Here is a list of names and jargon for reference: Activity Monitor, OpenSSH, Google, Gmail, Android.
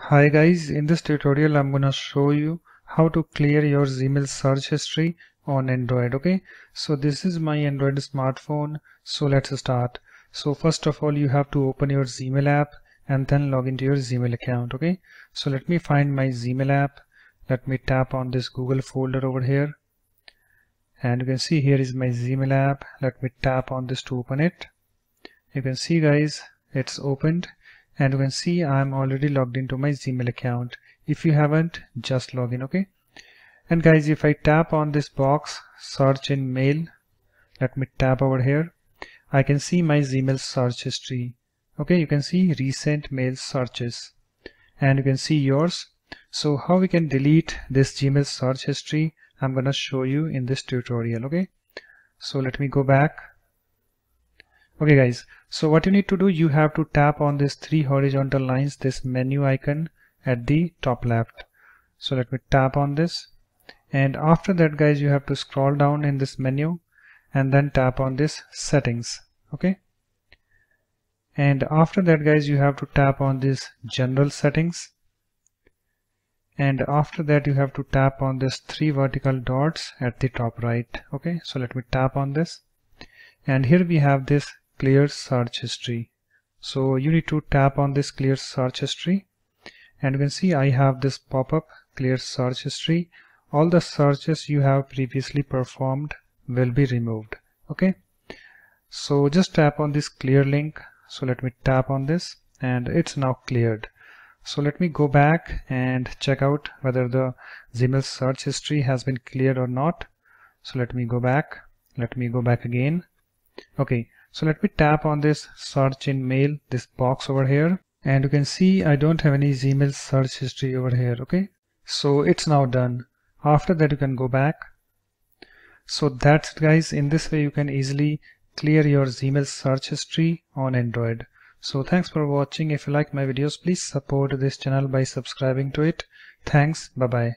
Hi guys, in this tutorial I'm gonna show you how to clear your Gmail search history on Android. Okay, so this is my Android smartphone, so let's start. So first of all you have to open your Gmail app and then log into your Gmail account. Okay, so let me find my Gmail app. Let me tap on this Google folder over here and you can see here is my Gmail app. Let me tap on this to open it. You can see guys, it's opened. And you can see I'm already logged into my Gmail account. If you haven't, just log in, okay? And guys, if I tap on this box, search in mail, let me tap over here. I can see my Gmail search history. Okay, you can see recent mail searches. And you can see yours. So how we can delete this Gmail search history, I'm gonna show you in this tutorial, okay? So let me go back. Okay guys, so what you need to do, you have to tap on this three horizontal lines, this menu icon at the top left. So let me tap on this, and after that guys you have to scroll down in this menu and then tap on this settings. Okay, and after that guys you have to tap on this general settings, and after that you have to tap on this three vertical dots at the top right. Okay, so let me tap on this, and here we have this clear search history. So you need to tap on this clear search history, and you can see I have this pop-up, clear search history. All the searches you have previously performed will be removed. Okay, so just tap on this clear link. So let me tap on this, and it's now cleared. So let me go back and check out whether the Gmail search history has been cleared or not. So let me go back, again. Okay, so let me tap on this search in mail, this box over here, and you can see I don't have any Gmail search history over here. Okay, so it's now done. After that you can go back. So that's it guys, in this way you can easily clear your Gmail search history on Android. So thanks for watching. If you like my videos, please support this channel by subscribing to it. Thanks, bye bye.